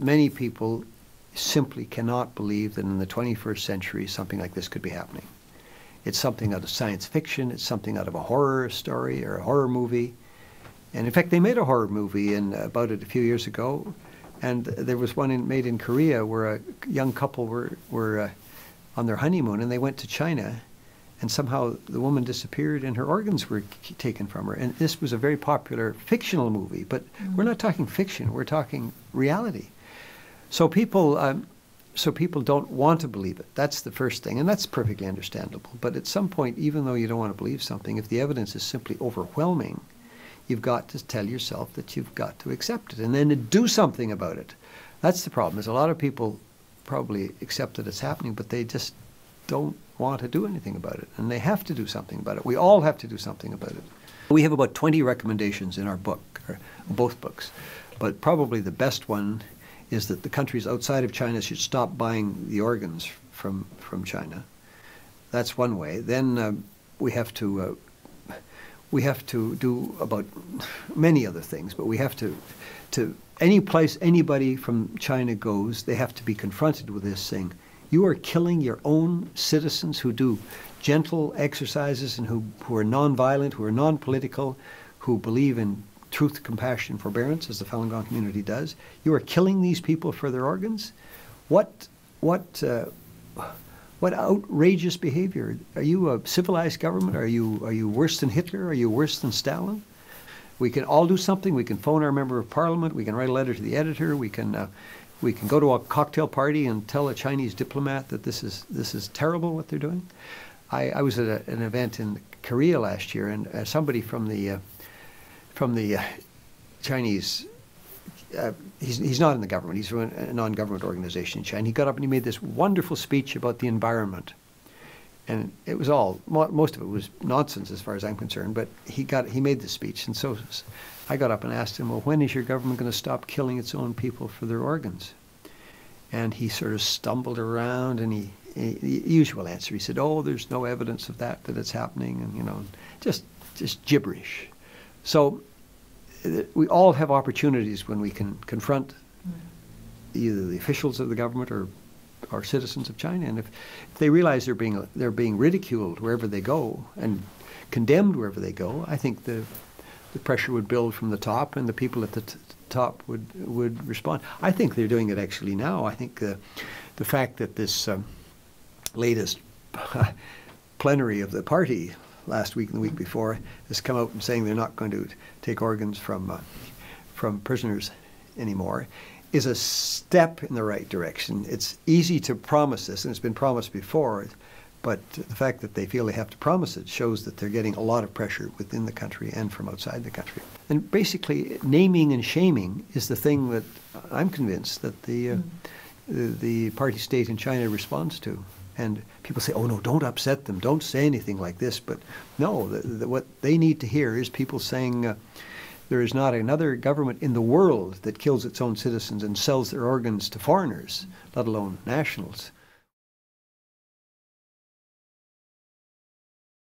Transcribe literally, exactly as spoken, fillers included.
many people simply cannot believe that in the twenty-first century something like this could be happening. It's something out of science fiction, it's something out of a horror story or a horror movie. And in fact, they made a horror movie in, about it a few years ago, and there was one in, made in Korea where a young couple were, were uh, on their honeymoon, and they went to China, and somehow the woman disappeared and her organs were taken from her. And this was a very popular fictional movie, but mm-hmm. we're not talking fiction, we're talking reality. So people, um, so people don't want to believe it. That's the first thing, and that's perfectly understandable. But at some point, even though you don't want to believe something, if the evidence is simply overwhelming, you've got to tell yourself that you've got to accept it and then to do something about it. That's the problem, is a lot of people probably accept that it's happening, but they just don't want to do anything about it, and they have to do something about it. We all have to do something about it. We have about twenty recommendations in our book, or both books, but probably the best one is that the countries outside of China should stop buying the organs from, from China. That's one way. Then um, we have to uh, we have to do about many other things, but we have to, to any place anybody from China goes, they have to be confronted with this thing. You are killing your own citizens who do gentle exercises and who, who are nonviolent, who are non-political, who believe in truth, compassion, forbearance, as the Falun Gong community does. You are killing these people for their organs? What, what, uh, what outrageous behavior? Are you a civilized government? Are you, are you worse than Hitler? Are you worse than Stalin? We can all do something. We can phone our member of parliament. We can write a letter to the editor. We can, uh, we can go to a cocktail party and tell a Chinese diplomat that this is, this is terrible what they're doing. I, I was at a, an event in Korea last year, and uh, somebody from the... Uh, from the uh, Chinese, uh, he's, he's not in the government, he's from a non-government organization in China. He got up and he made this wonderful speech about the environment. And it was all, most of it was nonsense as far as I'm concerned, but he, got, he made the speech. And so I got up and asked him, well, when is your government going to stop killing its own people for their organs? And he sort of stumbled around, and he, he the usual answer, he said, oh, there's no evidence of that, that it's happening, and you know, just, just gibberish. So we all have opportunities when we can confront either the officials of the government or, or citizens of China. And if, if they realize they're being, they're being ridiculed wherever they go and condemned wherever they go, I think the, the pressure would build from the top, and the people at the t top would, would respond. I think they're doing it actually now. I think the, the fact that this um, latest plenary of the party last week and the week before has come out and saying they're not going to take organs from uh, from prisoners anymore is a step in the right direction. It's easy to promise this, and it's been promised before, but the fact that they feel they have to promise it shows that they're getting a lot of pressure within the country and from outside the country. And basically, naming and shaming is the thing that I'm convinced that the, uh, mm. the party state in China responds to. And people say, oh, no, don't upset them. Don't say anything like this. But no, the, the, what they need to hear is people saying uh, there is not another government in the world that kills its own citizens and sells their organs to foreigners, let alone nationals.